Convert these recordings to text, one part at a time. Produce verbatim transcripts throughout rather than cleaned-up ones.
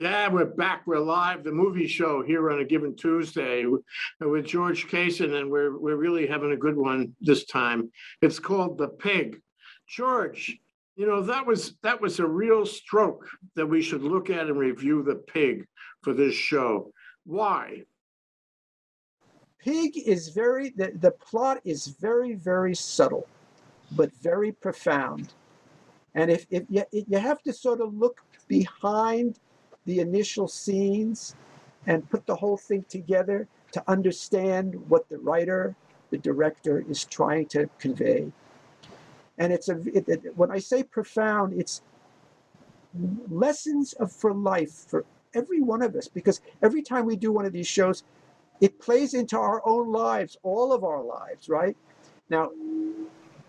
Yeah, we're back. We're live. The Movie Show here on a given Tuesday with George Casen, and we're we're really having a good one this time. It's called The Pig. George, you know that was that was a real stroke that we should look at and review The Pig for this show. Why? Pig is very the, the plot is very very subtle, but very profound, and if if you, you have to sort of look behind the initial scenes and put the whole thing together to understand what the writer, the director is trying to convey. And it's a, it, it, when I say profound, it's lessons of, for life for every one of us, because every time we do one of these shows, it plays into our own lives, all of our lives, right? Now,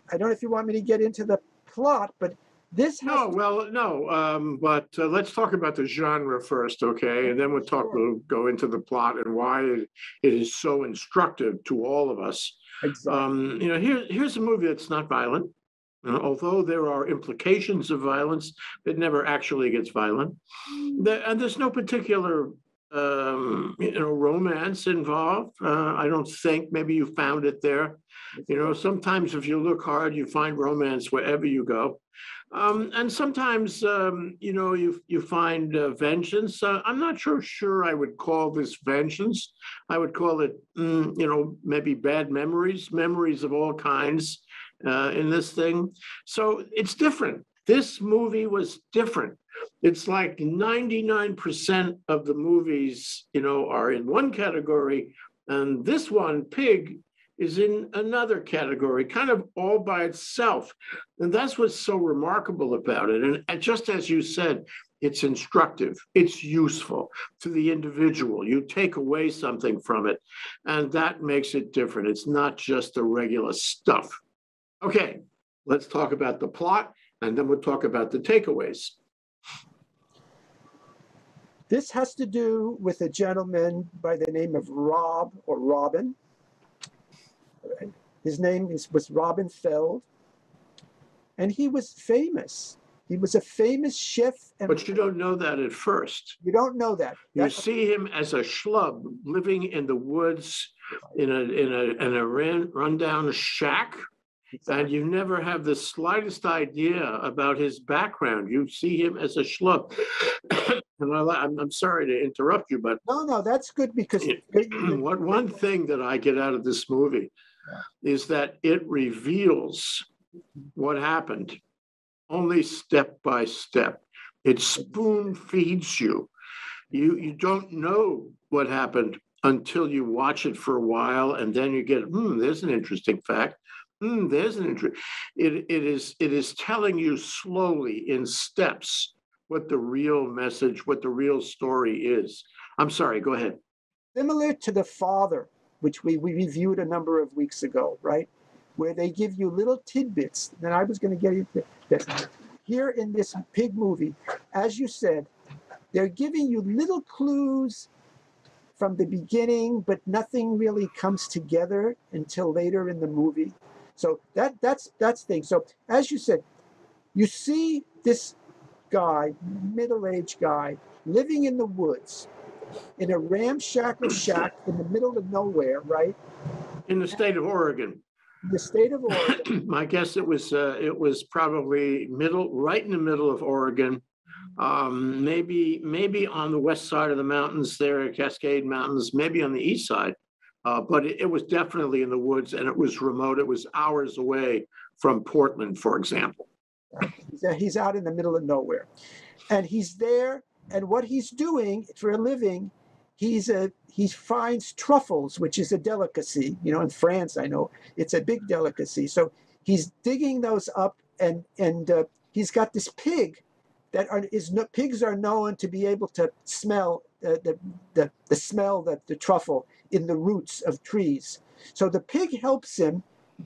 I don't know if you want me to get into the plot, but This has no, well, no, um, but uh, let's talk about the genre first, okay? And then we'll talk. Sure. We'll go into the plot and why it, it is so instructive to all of us. Exactly. Um, you know, here, here's a movie that's not violent, uh, although there are implications of violence. It never actually gets violent, there, and there's no particular um, you know romance involved. Uh, I don't think. Maybe you found it there. You know, sometimes if you look hard, you find romance wherever you go. Um, and sometimes, um, you know, you you find uh, vengeance. Uh, I'm not sure sure I would call this vengeance. I would call it, mm, you know, maybe bad memories, memories of all kinds uh, in this thing. So it's different. This movie was different. It's like ninety-nine percent of the movies, you know, are in one category. And this one, Pig, is in another category, kind of all by itself. And that's what's so remarkable about it. And, and just as you said, it's instructive, it's useful to the individual. You take away something from it, and that makes it different. It's not just the regular stuff. Okay, let's talk about the plot, and then we'll talk about the takeaways. This has to do with a gentleman by the name of Rob or Robin. His name is, was Robin Feld, and he was famous. He was a famous chef. And but you don't know that at first. You don't know that. That's you see him as a schlub living in the woods in a, in a, in a run, rundown shack, and you never have the slightest idea about his background. You see him as a schlub. And I, I'm, I'm sorry to interrupt you, but... No, no, that's good because... It, what one thing that I get out of this movie is that it reveals what happened only step by step. It spoon feeds you. You, you don't know what happened until you watch it for a while, and then you get, hmm, there's an interesting fact. Hmm, there's an interesting... It, it, is, it is telling you slowly in steps what the real message, what the real story is. I'm sorry, go ahead. Similar to The Father, which we, we reviewed a number of weeks ago, right? Where they give you little tidbits. And I was gonna get into this. Here in this Pig movie, as you said, they're giving you little clues from the beginning, but nothing really comes together until later in the movie. So that that's that's thing. So as you said, you see this guy, middle-aged guy, living in the woods, in a ramshackle shack in the middle of nowhere, right? In the state of Oregon. In the state of Oregon. My guess it was uh, it was probably middle, right in the middle of Oregon, um, maybe maybe on the west side of the mountains there, Cascade Mountains, maybe on the east side, uh, but it, it was definitely in the woods and it was remote. It was hours away from Portland, for example. He's out in the middle of nowhere, and he's there. And what he's doing for a living, he's a he finds truffles, which is a delicacy. You know, in France, I know it's a big delicacy. So he's digging those up, and and uh, he's got this pig that are, is no, pigs are known to be able to smell uh, the the the smell that the truffle in the roots of trees. So the pig helps him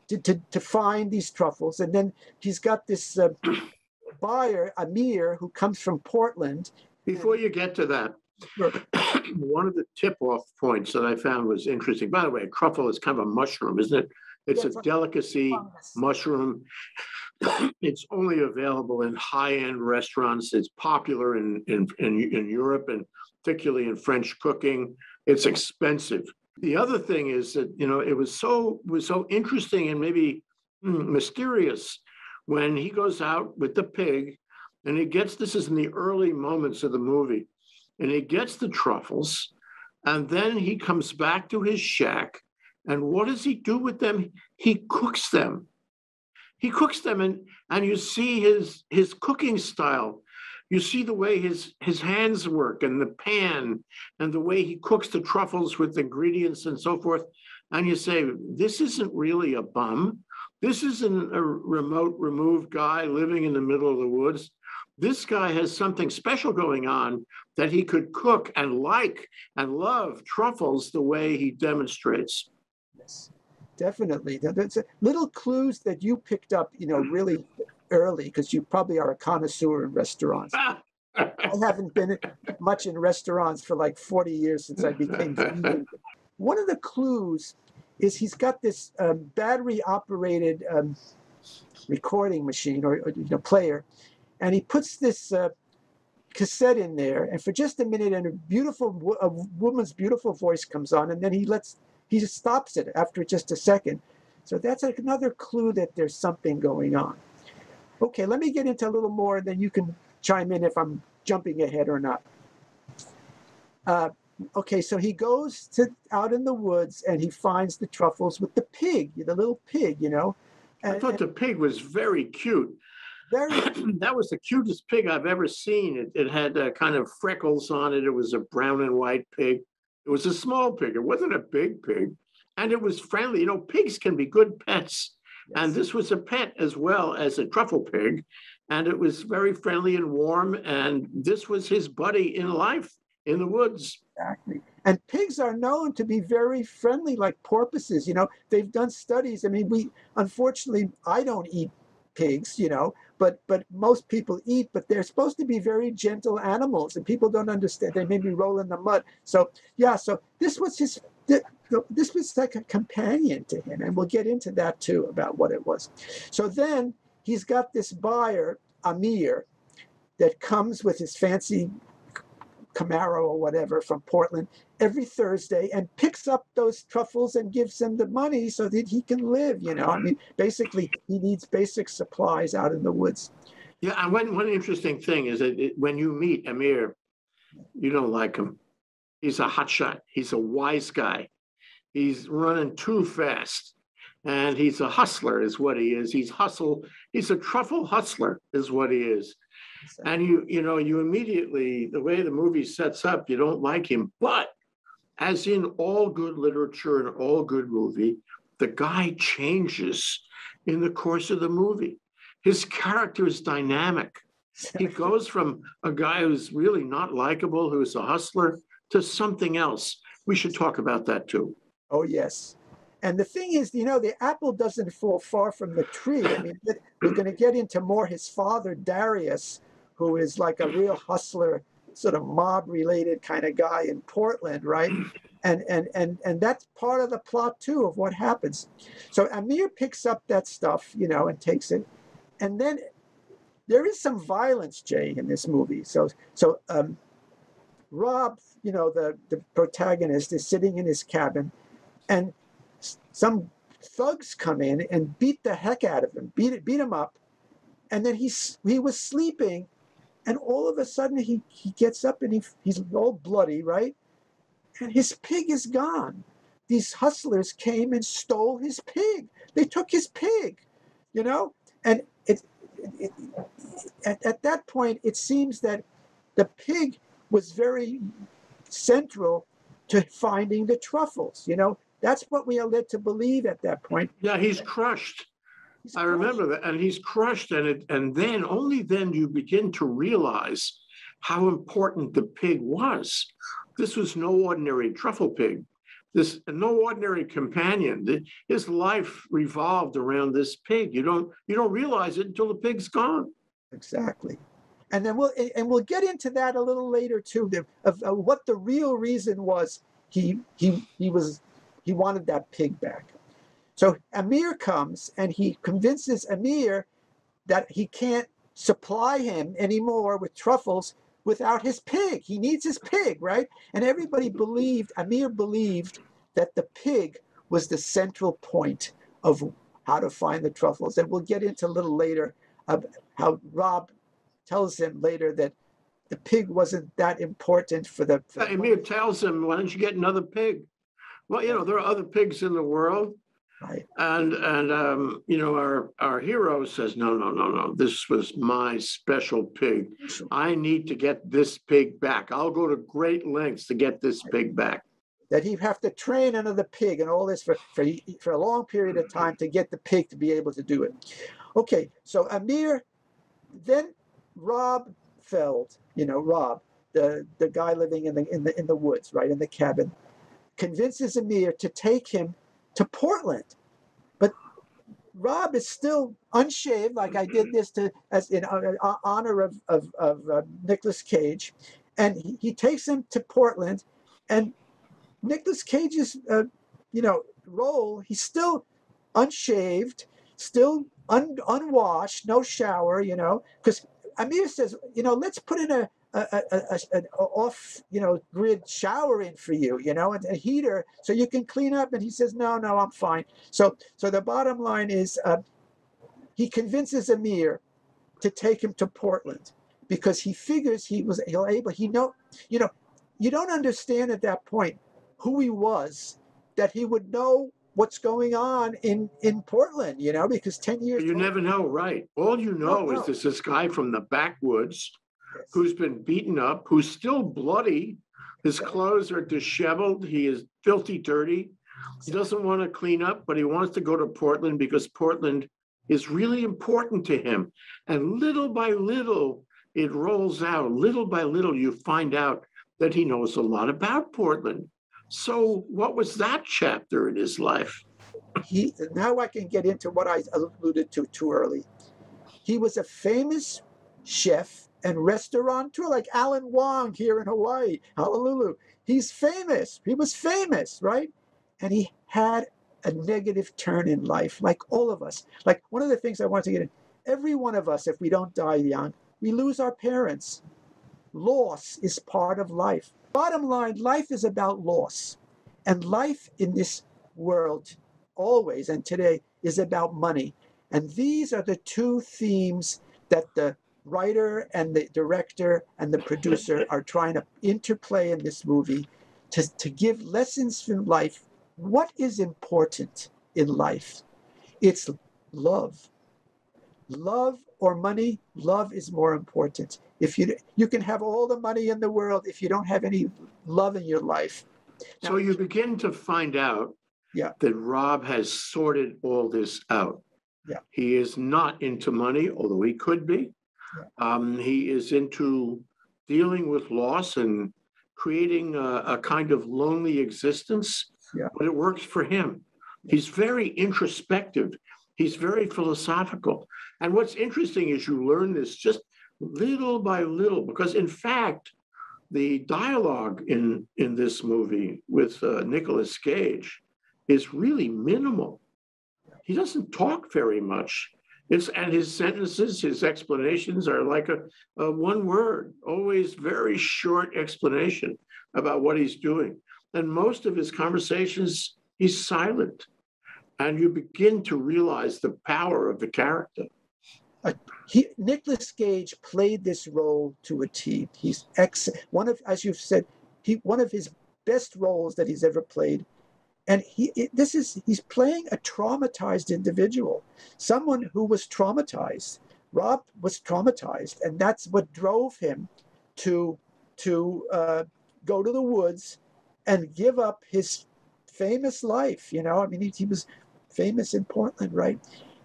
To, to, to find these truffles. And then he's got this uh, buyer, Amir, who comes from Portland. Before you get to that, sure. One of the tip-off points that I found was interesting. By the way, a truffle is kind of a mushroom, isn't it? It's yes, a delicacy mushroom. It's only available in high-end restaurants. It's popular in, in, in, in Europe, and particularly in French cooking. It's expensive. The other thing is that, you know, it was so was so interesting and maybe mysterious when he goes out with the pig, and he gets, this is in the early moments of the movie, and he gets the truffles, and then he comes back to his shack, and what does he do with them? He cooks them. He cooks them, and, and you see his, his cooking style. You see the way his, his hands work and the pan and the way he cooks the truffles with ingredients and so forth. And you say, this isn't really a bum. This isn't a remote, removed guy living in the middle of the woods. This guy has something special going on, that he could cook and like and love truffles the way he demonstrates. Yes, definitely. That's little clues that you picked up, you know, really early, because you probably are a connoisseur in restaurants. I haven't been much in restaurants for like forty years since I became vegan. One of the clues is he's got this um, battery-operated um, recording machine or, or you know, player, and he puts this uh, cassette in there, and for just a minute, and a beautiful a woman's beautiful voice comes on, and then he lets he just stops it after just a second. So that's another clue that there's something going on. Okay, let me get into a little more, and then you can chime in if I'm jumping ahead or not. Uh, okay, so he goes to out in the woods, and he finds the truffles with the pig, the little pig, you know. And I thought the pig was very cute. Very cute. That was the cutest pig I've ever seen. It, it had uh, kind of freckles on it. It was a brown and white pig. It was a small pig. It wasn't a big pig. And it was friendly. You know, pigs can be good pets. Yes. And this was a pet as well as a truffle pig. And it was very friendly and warm. And this was his buddy in life in the woods. Exactly. And pigs are known to be very friendly, like porpoises. You know, they've done studies. I mean, we, unfortunately, I don't eat pigs, you know, but but most people eat, but they're supposed to be very gentle animals, and people don't understand. They maybe roll in the mud. So, yeah, so this was his, this was like a companion to him, and we'll get into that too, about what it was. So then he's got this buyer, Amir, that comes with his fancy Camaro or whatever from Portland every Thursday and picks up those truffles and gives him the money so that he can live, you know. I mean, basically, he needs basic supplies out in the woods. Yeah, and one, one interesting thing is that it, when you meet Amir, you don't like him. He's a hotshot. He's a wise guy. He's running too fast. And he's a hustler is what he is. He's hustle. He's a truffle hustler is what he is. Exactly. And you, you know, you immediately, the way the movie sets up, you don't like him. But as in all good literature and all good movie, the guy changes in the course of the movie. His character is dynamic. He goes from a guy who's really not likable, who's a hustler, to something else. We should talk about that too. Oh, yes. And the thing is, you know, the apple doesn't fall far from the tree. I mean, we're going to get into more his father, Darius, who is like a real hustler, sort of mob-related kind of guy in Portland, right? And, and, and, and that's part of the plot, too, of what happens. So Amir picks up that stuff, you know, and takes it. And then there is some violence, Jay, in this movie. So, so um, Rob, you know, the, the protagonist, is sitting in his cabin, and some thugs come in and beat the heck out of him, beat it, beat him up. And then he, he was sleeping, and all of a sudden he, he gets up and he, he's all bloody, right? And his pig is gone. These hustlers came and stole his pig. They took his pig, you know? And it, it, it, at, at that point, it seems that the pig was very central to finding the truffles, you know? That's what we are led to believe at that point. Yeah, he's crushed. He's I crushed. remember that. And he's crushed. And, it, and then, only then, you begin to realize how important the pig was. This was no ordinary truffle pig, this no ordinary companion. His life revolved around this pig. You don't, you don't realize it until the pig's gone. Exactly. And then we'll, and we'll get into that a little later, too, of, of what the real reason was he, he, he was... He wanted that pig back. So Amir comes, and he convinces Amir that he can't supply him anymore with truffles without his pig. He needs his pig, right? And everybody believed, Amir believed, that the pig was the central point of how to find the truffles. And we'll get into a little later uh, how Rob tells him later that the pig wasn't that important for the... For yeah, Amir tells him, why don't you get another pig? Well, you know, there are other pigs in the world. Right. And, and um, you know, our, our hero says, no, no, no, no, this was my special pig. I need to get this pig back. I'll go to great lengths to get this pig back. That he'd have to train another pig and all this for, for, for a long period of time to get the pig to be able to do it. Okay, so Amir, then Rob Feld, you know, Rob, the, the guy living in the, in, the, in the woods, right, in the cabin, convinces Amir to take him to Portland. But Rob is still unshaved, like I did this to, as in uh, honor of, of, of uh, Nicolas Cage. And he, he takes him to Portland, and Nicolas Cage's, uh, you know, role, he's still unshaved, still un unwashed, no shower, you know, because Amir says, you know, let's put in a, a, a, a an off, you know, grid shower in for you, you know, and a heater so you can clean up. And he says, no, no, I'm fine. So, so the bottom line is uh, he convinces Amir to take him to Portland because he figures he was he'll able, he know, you know, you don't understand at that point who he was, that he would know what's going on in, in Portland, you know, because ten years... You never know, right. All you know is there's this guy from the backwoods who's been beaten up, who's still bloody. His clothes are disheveled. He is filthy, dirty. He doesn't want to clean up, but he wants to go to Portland because Portland is really important to him. And little by little, it rolls out. Little by little, you find out that he knows a lot about Portland. So what was that chapter in his life? He, now I can get into what I alluded to too early. He was a famous chef and restaurateur, like Alan Wong here in Hawaii, Honolulu. He's famous. He was famous, right? And he had a negative turn in life, like all of us. Like one of the things I want to get in, every one of us, if we don't die young, we lose our parents. Loss is part of life. Bottom line, life is about loss. And life in this world, always and today, is about money. And these are the two themes that the writer and the director and the producer are trying to interplay in this movie to, to give lessons from life. What is important in life? It's love. Love or money, love is more important. If you you can have all the money in the world if you don't have any love in your life. Now, so you begin to find out yeah. that Rob has sorted all this out. Yeah. He is not into money, although he could be. Yeah. Um, he is into dealing with loss and creating a, a kind of lonely existence, yeah. but it works for him. He's very introspective. He's very philosophical. And what's interesting is you learn this just little by little, because in fact, the dialogue in, in this movie with uh, Nicolas Cage is really minimal. He doesn't talk very much. It's, and his sentences, his explanations are like a, a one word, always very short explanation about what he's doing. And most of his conversations, he's silent. And you begin to realize the power of the character. Uh, he, Nicolas Cage played this role to a T. He's ex one of, as you've said, he one of his best roles that he's ever played. And he it, this is he's playing a traumatized individual, someone who was traumatized. Rob was traumatized, and that's what drove him to to uh, go to the woods and give up his famous life. You know, I mean, he, he was famous in Portland, right?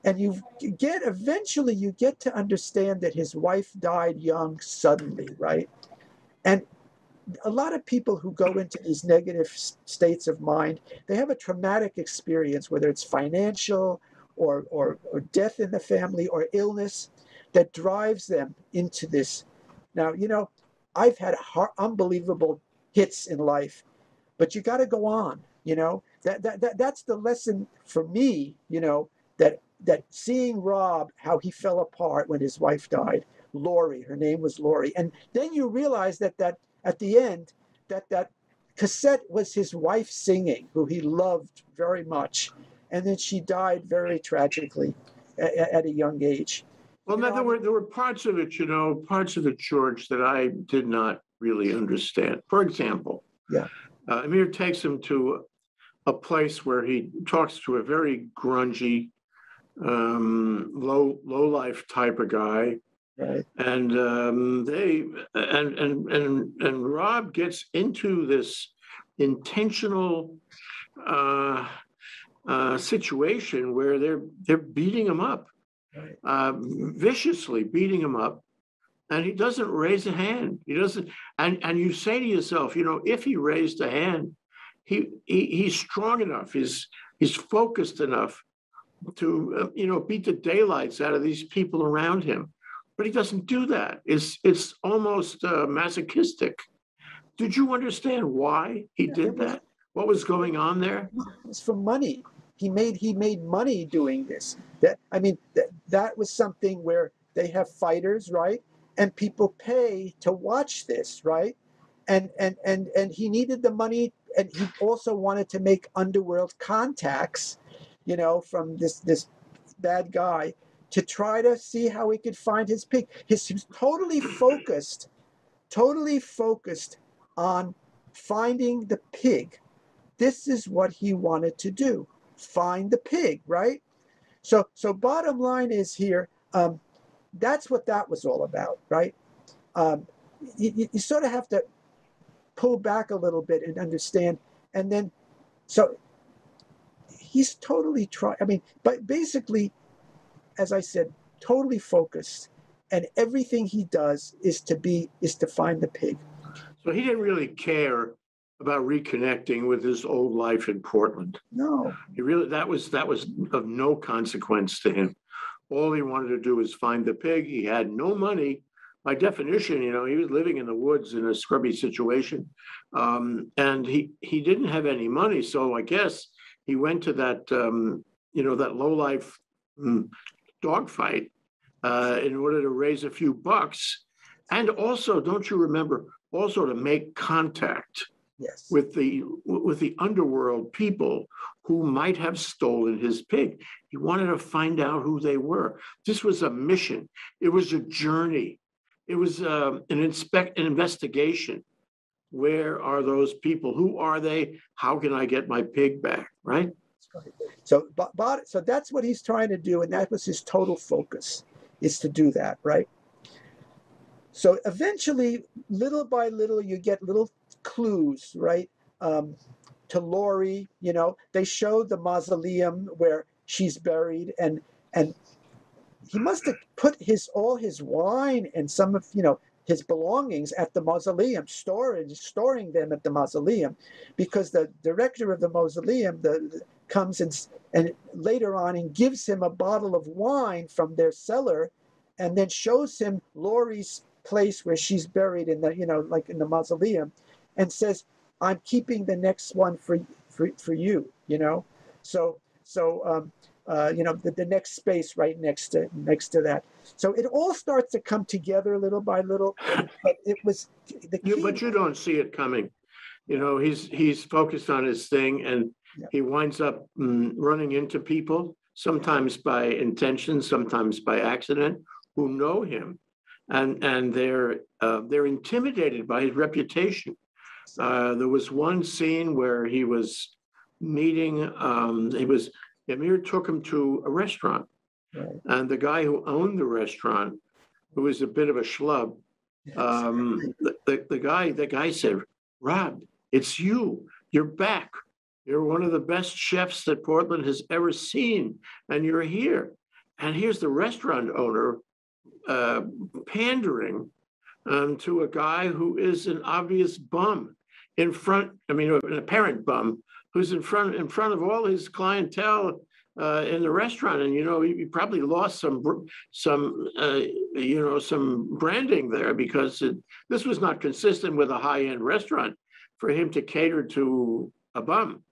And you get, eventually you get to understand that his wife died young suddenly, right? And a lot of people who go into these negative states of mind, they have a traumatic experience, whether it's financial or, or, or death in the family or illness, that drives them into this. Now, you know, I've had unbelievable hits in life, but you got to go on, you know? That, that, that, that's the lesson for me, you know, that that seeing Rob, how he fell apart when his wife died, Lori, her name was Lori. And then you realize that, that at the end, that that cassette was his wife singing, who he loved very much. And then she died very tragically at, at a young age. Well, no, there were, there were parts of it, you know, parts of it, George, that I did not really understand. For example, yeah. uh, Amir takes him to a place where he talks to a very grungy, um, low, low life type of guy. Right. And um, they and, and and and Rob gets into this intentional uh, uh, situation where they're they're beating him up, right. uh, viciously beating him up, and he doesn't raise a hand. He doesn't. And and you say to yourself, you know, if he raised a hand, he, he he's strong enough. He's he's focused enough to uh, you know, beat the daylights out of these people around him. But he doesn't do that. It's it's almost uh, masochistic. Did you understand why he yeah, did that? What was going on there? It was for money. He made he made money doing this. That I mean, that, that was something where they have fighters, right? And people pay to watch this, right? And and and and he needed the money, and he also wanted to make underworld contacts, you know, from this this bad guy, to try to see how he could find his pig. He's, he's totally focused, totally focused on finding the pig. This is what he wanted to do, find the pig, right? So, so bottom line is here, um, that's what that was all about, right? Um, you, you sort of have to pull back a little bit and understand. And then, so he's totally trying, I mean, but basically, as I said, totally focused, and everything he does is to be is to find the pig. So he didn't really care about reconnecting with his old life in Portland. No, he really that was that was of no consequence to him. All he wanted to do was find the pig. He had no money. By definition, you know, he was living in the woods in a scrubby situation, um, and he he didn't have any money. So I guess he went to that um, you know that low life. Mm, dogfight uh, in order to raise a few bucks, and also, don't you remember, also to make contact yes. with the with the underworld people who might have stolen his pig. He wanted to find out who they were. This was a mission. It was a journey. It was um, an inspect an investigation. Where are those people? Who are they? How can I get my pig back? Right. So, but, but, so that's what he's trying to do, and that was his total focus, is to do that, right? So eventually, little by little, you get little clues, right? Um, to Lori, you know, they show the mausoleum where she's buried, and and he must have put his all his wine and some of, you know, his belongings at the mausoleum, storage, storing them at the mausoleum, because the director of the mausoleum, the comes and, and later on and gives him a bottle of wine from their cellar, and then shows him Lori's place where she's buried in the, you know, like in the mausoleum, and says, I'm keeping the next one for, for, for you, you know? So, so um, uh, you know, the, the next space right next to, next to that. So it all starts to come together little by little, but it was the key. You, but you don't see it coming. You know, he's, he's focused on his thing, and he winds up mm, running into people, sometimes by intention, sometimes by accident, who know him, and and they're uh, they're intimidated by his reputation. Uh, there was one scene where he was meeting. Um, he was Amir took him to a restaurant, right. And the guy who owned the restaurant, who was a bit of a schlub, um, yes. the, the the guy the guy said, "Rob, it's you. You're back. You're one of the best chefs that Portland has ever seen, and you're here." And here's the restaurant owner uh, pandering um, to a guy who is an obvious bum in front, I mean, an apparent bum, who's in front in front of all his clientele uh, in the restaurant. And, you know, he, he probably lost some, some uh, you know, some branding there, because it, this was not consistent with a high-end restaurant for him to cater to a bum.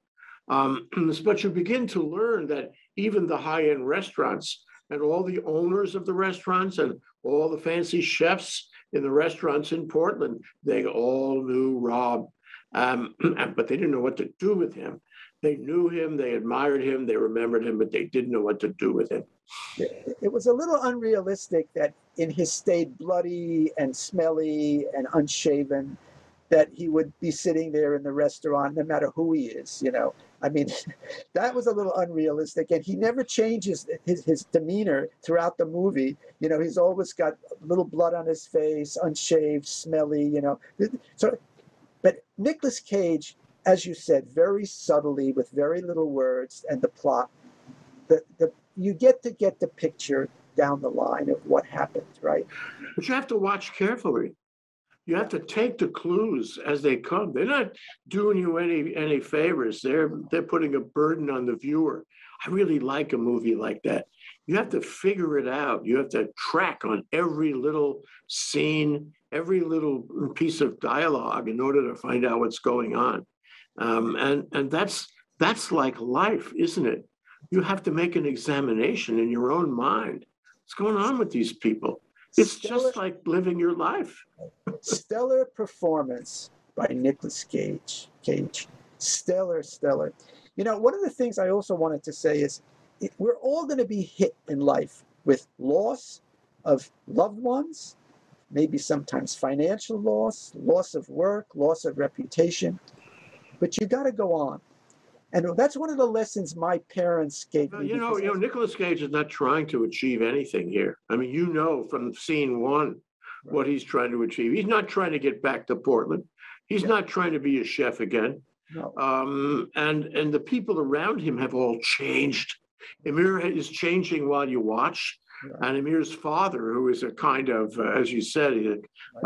Um, but you begin to learn that even the high-end restaurants and all the owners of the restaurants and all the fancy chefs in the restaurants in Portland, they all knew Rob, um, but they didn't know what to do with him. They knew him, they admired him, they remembered him, but they didn't know what to do with him. It was a little unrealistic that in his state, bloody and smelly and unshaven, that he would be sitting there in the restaurant no matter who he is, you know. I mean, that was a little unrealistic, and he never changes his, his demeanor throughout the movie. You know, he's always got little blood on his face, unshaved, smelly, you know. So, but Nicolas Cage, as you said, very subtly with very little words and the plot, the, the, you get to get the picture down the line of what happened, right? But you have to watch carefully. You have to take the clues as they come. They're not doing you any any favors. They're they're putting a burden on the viewer. I really like a movie like that. You have to figure it out. You have to track on every little scene, every little piece of dialogue in order to find out what's going on. Um, and and that's that's like life, isn't it? You have to make an examination in your own mind. What's going on with these people? It's stellar, just like living your life. Stellar performance by Nicolas Cage. Cage. Stellar, stellar. You know, one of the things I also wanted to say is it, we're all going to be hit in life with loss of loved ones, maybe sometimes financial loss, loss of work, loss of reputation. But you got to go on. And that's one of the lessons my parents gave me. You know, you know, Nicolas Cage is not trying to achieve anything here. I mean, you know from scene one right. what he's trying to achieve. He's not trying to get back to Portland. He's yeah. not trying to be a chef again. No. Um, and, and the people around him have all changed. Amir is changing while you watch. Right. And Amir's father, who is a kind of, uh, as you said, a,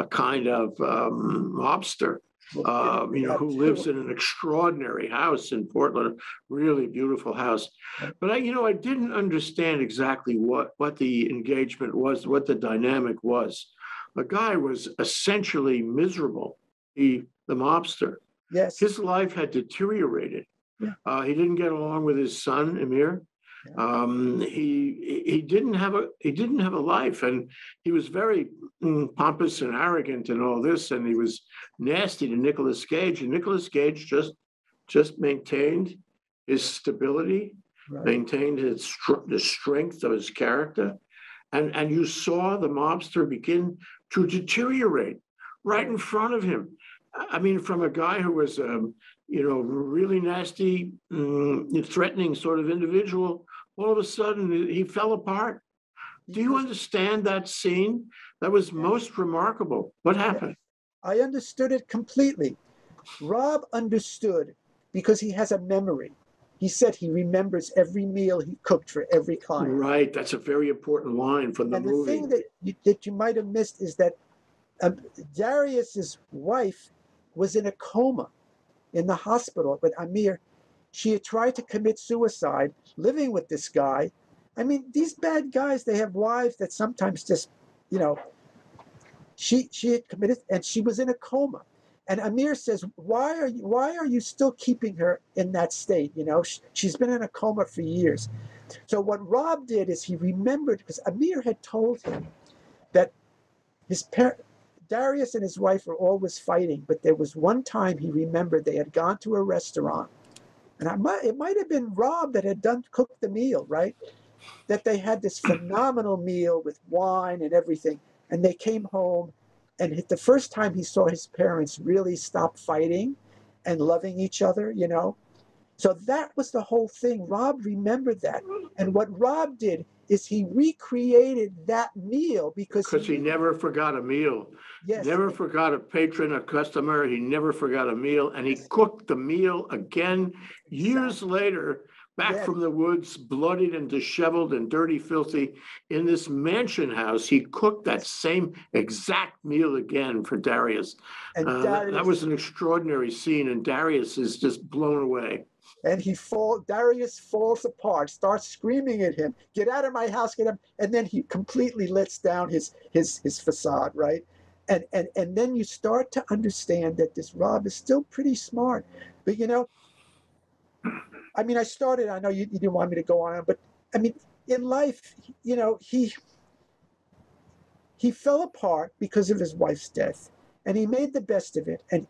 a kind of um, mobster. Uh, you know, who lives in an extraordinary house in Portland, a really beautiful house. But I, you know, I didn't understand exactly what, what the engagement was, what the dynamic was. The guy was essentially miserable, he, the mobster. Yes. His life had deteriorated. Yeah. Uh, he didn't get along with his son, Amir. Yeah. Um, he he didn't have a he didn't have a life, and he was very mm, pompous and arrogant and all this, and he was nasty to Nicolas Cage, and Nicolas Cage just just maintained his stability, right. maintained his the strength of his character, and and you saw the mobster begin to deteriorate right in front of him. I mean, from a guy who was um, you know really nasty, mm, threatening sort of individual. All of a sudden, he fell apart. Do you understand that scene? That was most remarkable. What happened? I understood it completely. Rob understood because he has a memory. He said he remembers every meal he cooked for every client. Right. That's a very important line from the and movie. And the thing that you, that you might have missed is that um, Darius's wife was in a coma in the hospital with Amir. She had tried to commit suicide, living with this guy. I mean, these bad guys, they have wives that sometimes just, you know, she she had committed, and she was in a coma. And Amir says, why are you, why are you still keeping her in that state? You know, she, she's been in a coma for years. So what Rob did is he remembered, because Amir had told him that his parents, Darius and his wife were always fighting, but there was one time he remembered they had gone to a restaurant. And I might, it might have been Rob that had done cooked the meal, right? That they had this phenomenal meal with wine and everything. And they came home, and the first time he saw his parents really stop fighting and loving each other, you know? So that was the whole thing. Rob remembered that. And what Rob did is he recreated that meal because Because he, he never forgot a meal. Yes. Never forgot a patron, a customer. He never forgot a meal. And he cooked the meal again years later, back yes. from the woods, bloodied and disheveled and dirty, filthy. In this mansion house, he cooked that same exact meal again for Darius. And uh, Darius that was an extraordinary scene, and Darius is just blown away. And he fall, Darius falls apart, starts screaming at him, get out of my house, get him. And then he completely lets down his, his, his facade, right? And, and, and then you start to understand that this Rob is still pretty smart. But, you know, I mean, I started, I know you, you didn't want me to go on, but I mean, in life, you know, he, he fell apart because of his wife's death, and he made the best of it. And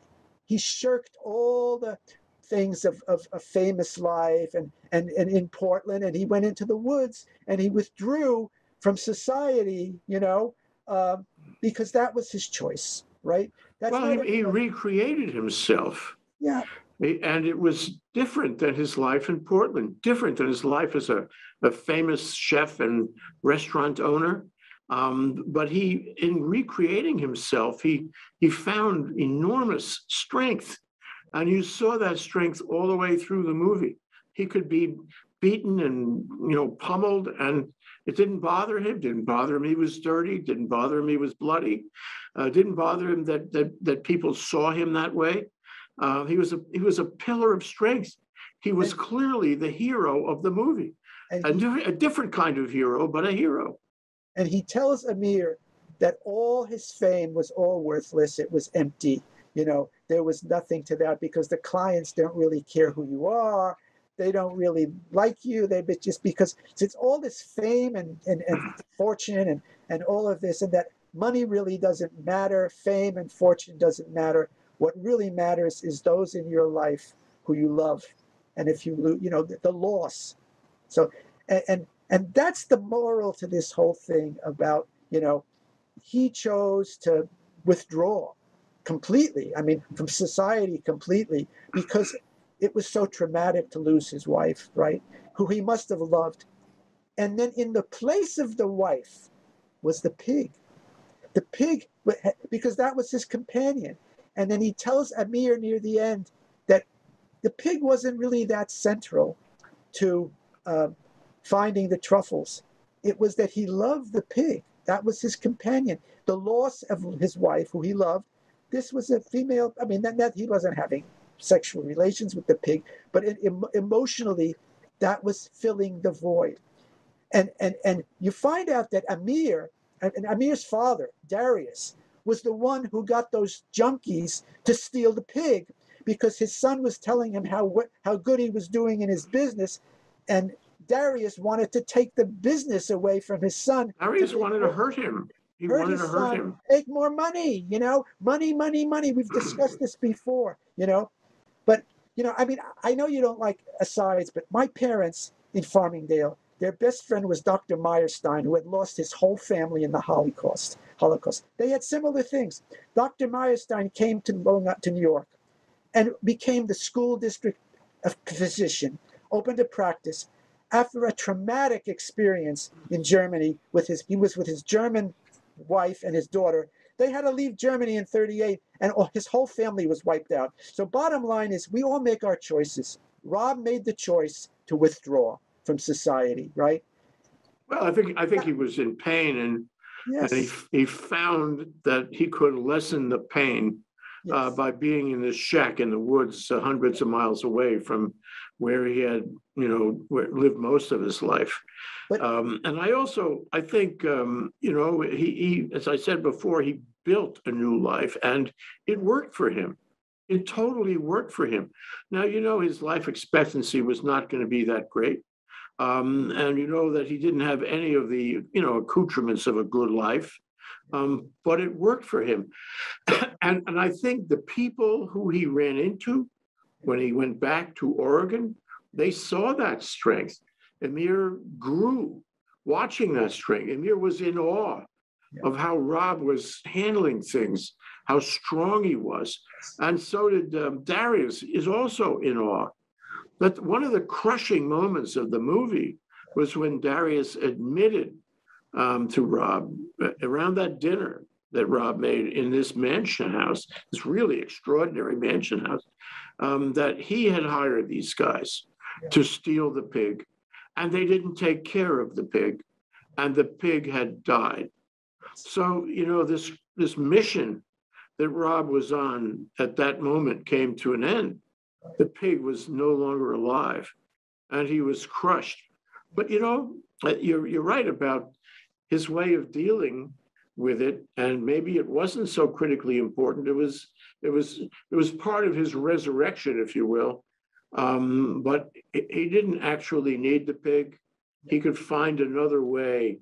he shirked all the things of, of a famous life and, and, and in Portland, and he went into the woods and he withdrew from society, you know, uh, because that was his choice, right? That's well, he, he recreated himself. Yeah. And it was different than his life in Portland, different than his life as a, a famous chef and restaurant owner. Um, but he, in recreating himself, he, he found enormous strength. And you saw that strength all the way through the movie. He could be beaten and, you know, pummeled, and it didn't bother him. Didn't bother him he was dirty. Didn't bother him he was bloody. Uh, didn't bother him that, that, that people saw him that way. Uh, he was a he was a pillar of strength. He was and, clearly the hero of the movie, and a, he, a different kind of hero, but a hero. And he tells Amir that all his fame was all worthless. It was empty. You know, there was nothing to that because the clients don't really care who you are. They don't really like you. They just because it's all this fame and and, and fortune and and all of this, and that money really doesn't matter. Fame and fortune doesn't matter. What really matters is those in your life who you love, and if you lose, you know, the, the loss. So, and, and and that's the moral to this whole thing about, you know, he chose to withdraw completely. I mean, from society completely, because it was so traumatic to lose his wife, right? Who he must have loved, and then in the place of the wife was the pig, the pig, because that was his companion. And then he tells Amir near the end that the pig wasn't really that central to uh, finding the truffles. It was that he loved the pig. That was his companion. The loss of his wife, who he loved, this was a female, I mean, that, that he wasn't having sexual relations with the pig, but it, em emotionally, that was filling the void. And, and, and you find out that Amir, and Amir's father, Darius, was the one who got those junkies to steal the pig, because his son was telling him how how good he was doing in his business, and Darius wanted to take the business away from his son. Darius wanted to hurt him. He wanted to hurt him. Make more money, you know, money, money, money. We've discussed this before, you know, but you know, I mean, I know you don't like asides, but my parents in Farmingdale, their best friend was Doctor Meyerstein, who had lost his whole family in the Holocaust. Holocaust. They had similar things. Doctor Meyerstein came to Long Island, to New York, and became the school district physician, opened a practice after a traumatic experience in Germany with his, he was with his German wife and his daughter. They had to leave Germany in thirty-eight, and his whole family was wiped out. So bottom line is, we all make our choices. Rob made the choice to withdraw from society, right? Well, I think I think he was in pain, and yes. And he, he found that he could lessen the pain, yes, uh, by being in this shack in the woods, uh, hundreds of miles away from where he had, you know, where, lived most of his life. But, um, and I also, I think, um, you know, he, he, as I said before, he built a new life, and it worked for him. It totally worked for him. Now, you know, his life expectancy was not going to be that great. Um, and you know that he didn't have any of the, you know, accoutrements of a good life, um, but it worked for him. and, and I think the people who he ran into when he went back to Oregon, they saw that strength. Amir grew watching that strength. Amir was in awe, yeah, of how Rob was handling things, how strong he was. And so did um, Darius is also in awe. But one of the crushing moments of the movie was when Darius admitted um, to Rob uh, around that dinner that Rob made in this mansion house, this really extraordinary mansion house, um, that he had hired these guys, yeah, to steal the pig, and they didn't take care of the pig, and the pig had died. So, you know, this, this mission that Rob was on at that moment came to an end. The pig was no longer alive, and he was crushed. But, you know, you're, you're right about his way of dealing with it, and maybe it wasn't so critically important. It was, it was, it was part of his resurrection, if you will, Um, but he didn't actually need the pig. He could find another way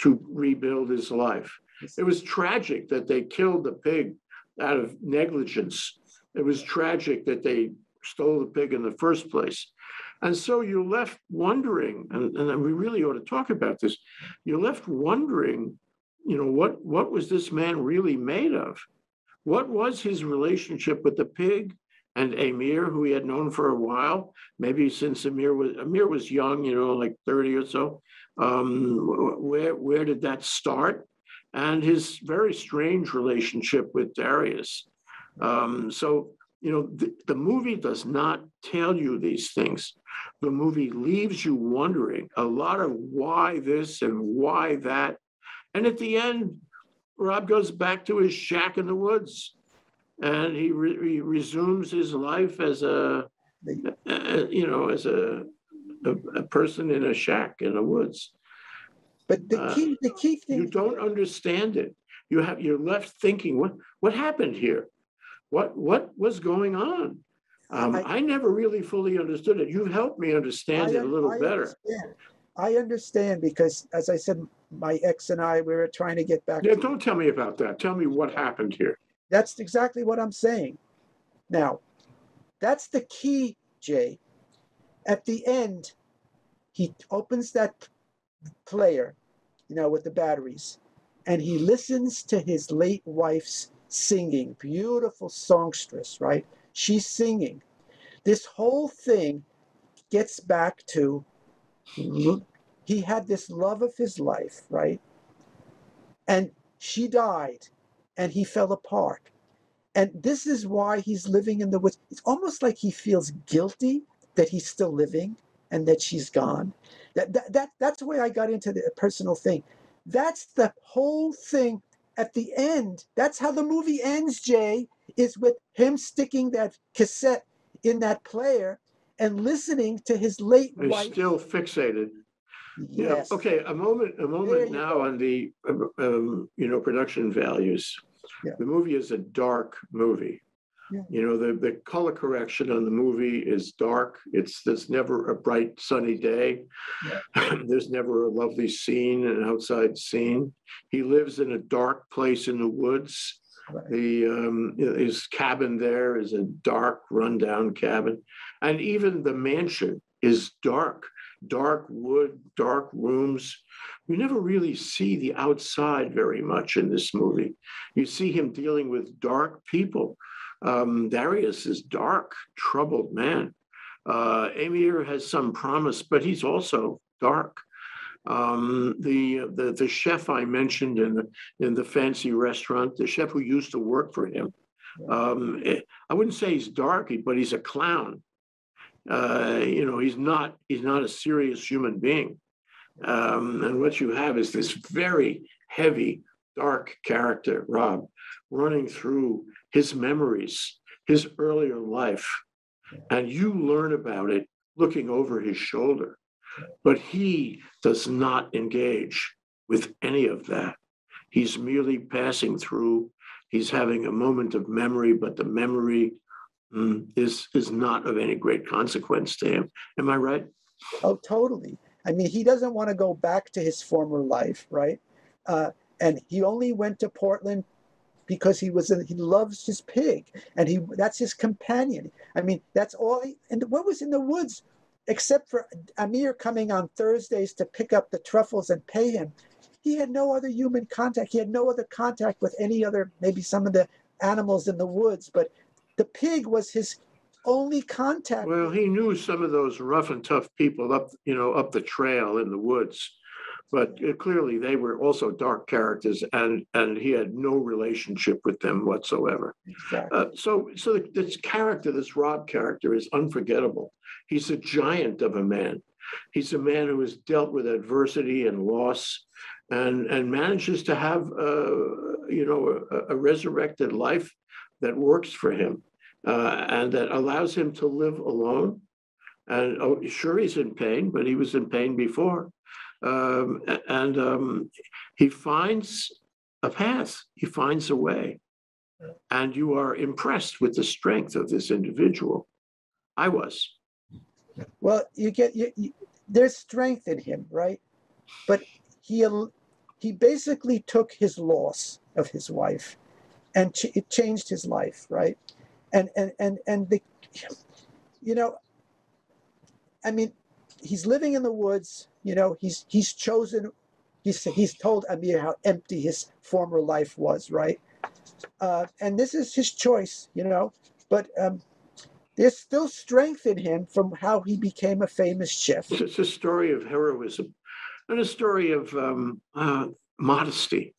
to rebuild his life. It was tragic that they killed the pig out of negligence. It was tragic that they stole the pig in the first place. And so you're left wondering, and, and we really ought to talk about this, you're left wondering, you know, what, what was this man really made of? What was his relationship with the pig and Amir, who he had known for a while, maybe since Amir was, Amir was young, you know, like thirty or so, um, where, where did that start? And his very strange relationship with Darius. Um, so, you know, the, the movie does not tell you these things. The movie leaves you wondering a lot of why this and why that. And at the end, Rob goes back to his shack in the woods, and he, re he resumes his life as a, a you know, as a, a a person in a shack in the woods. But the key, uh, the key thing, you don't understand it. You have you're left thinking, what what happened here? What what was going on? Um, I, I never really fully understood it. You've helped me understand I, it a little I better. Understand. I understand because, as I said, my ex and I, we were trying to get back. Yeah, to don't it. Tell me about that. Tell me what happened here. That's exactly what I'm saying. Now, that's the key, Jay. At the end, he opens that player, you know, with the batteries, and he listens to his late wife's singing, beautiful songstress, right? She's singing. This whole thing gets back to, he had this love of his life, right? And she died, and he fell apart. And this is why he's living in the woods. It's almost like he feels guilty that he's still living and that she's gone. That, that, that, that's the way I got into the personal thing. That's the whole thing at the end. That's how the movie ends, Jay, is with him sticking that cassette in that player and listening to his late He's wife. Still fixated. Yes. Yeah. Okay, a moment, a moment now go. on the, um, you know, production values. Yeah. The movie is a dark movie. Yeah. You know, the, the color correction on the movie is dark. It's there's never a bright, sunny day. Yeah. There's never a lovely scene, an outside scene. He lives in a dark place in the woods. Right. The, um, his cabin there is a dark, rundown cabin. And even the mansion is dark. Dark wood, dark rooms. You never really see the outside very much in this movie. You see him dealing with dark people. Um, Darius is dark, troubled man. Uh, Amir has some promise, but he's also dark. Um, the, the the chef I mentioned in the in the fancy restaurant, the chef who used to work for him. Um, it, I wouldn't say he's dark, but he's a clown. Uh, you know, he's not he's not a serious human being. Um, and what you have is this very heavy, dark character, Rob, running through his memories, his earlier life. And you learn about it looking over his shoulder. But he does not engage with any of that. He's merely passing through. He's having a moment of memory, but the memory Mm, is is not of any great consequence to him. Am I right? Oh, totally. I mean, he doesn't want to go back to his former life, right? Uh, and he only went to Portland because he was in, he loves his pig, and he that's his companion. I mean, that's all. He, and what was in the woods, except for Amir coming on Thursdays to pick up the truffles and pay him, he had no other human contact. He had no other contact with any other, maybe some of the animals in the woods, but the pig was his only contact. Well, he knew some of those rough and tough people up, you know, up the trail in the woods, but clearly they were also dark characters, and and he had no relationship with them whatsoever. Exactly. Uh, so, so this character, this Rob character, is unforgettable. He's a giant of a man. He's a man who has dealt with adversity and loss, and and manages to have, uh, you know, a, a resurrected life that works for him. Uh, and that allows him to live alone. And oh, sure, he's in pain, but he was in pain before. Um, and um, he finds a path, he finds a way. And you are impressed with the strength of this individual. I was. Well, you get you, you, there's strength in him, right? But he he basically took his loss of his wife, and ch it changed his life, right? And and and and the, you know, I mean, he's living in the woods. You know, he's he's chosen. He's he's told Amir how empty his former life was, right? Uh, and this is his choice, you know. But um, there's still strength in him from how he became a famous chef. It's a story of heroism and a story of um, uh, modesty.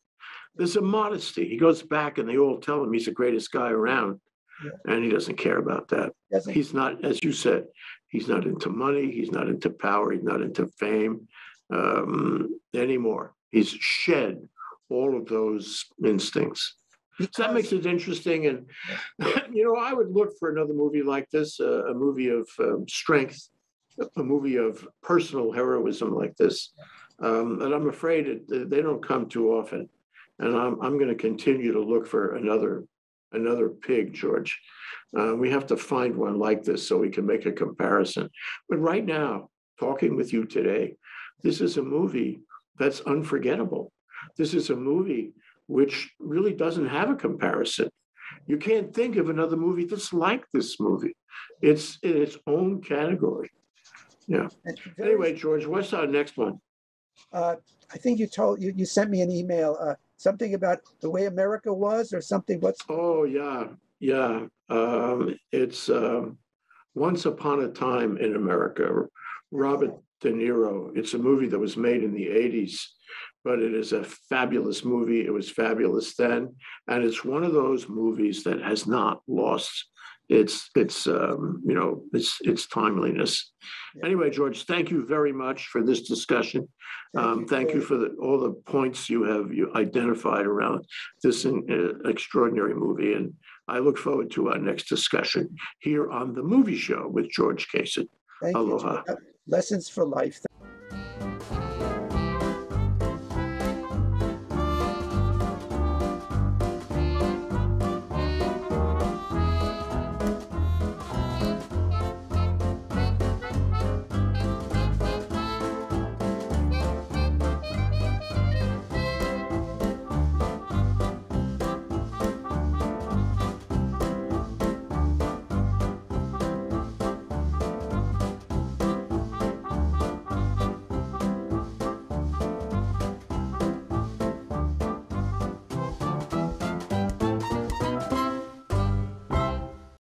There's a modesty. He goes back and they all tell him he's the greatest guy around. Yeah. And he doesn't care about that. Doesn't. He's not, as you said, he's not into money. He's not into power. He's not into fame um, anymore. He's shed all of those instincts. So that makes it interesting. And, you know, I would look for another movie like this, uh, a movie of um, strength, a movie of personal heroism like this. Um, and I'm afraid it, they don't come too often. And I'm, I'm going to continue to look for another another Pig, George. Uh, we have to find one like this so we can make a comparison. But right now, talking with you today, this is a movie that's unforgettable. This is a movie which really doesn't have a comparison. You can't think of another movie that's like this movie. It's in its own category. Yeah. Anyway, George, what's our next one? Uh, I think you told you you sent me an email uh, something about the way America was or something. What's? Oh yeah, yeah. Um, it's um, Once Upon a Time in America. Robert De Niro. It's a movie that was made in the eighties. But it is a fabulous movie. It was fabulous then. And it's one of those movies that has not lost its, its um, you know, its, its timeliness. Yeah. Anyway, George, thank you very much for this discussion. Thank, um, you, thank you for the, all the points you have you identified around this in, uh, extraordinary movie. And I look forward to our next discussion here on The Movie Show with George Casen. Aloha. You, Lessons for Life.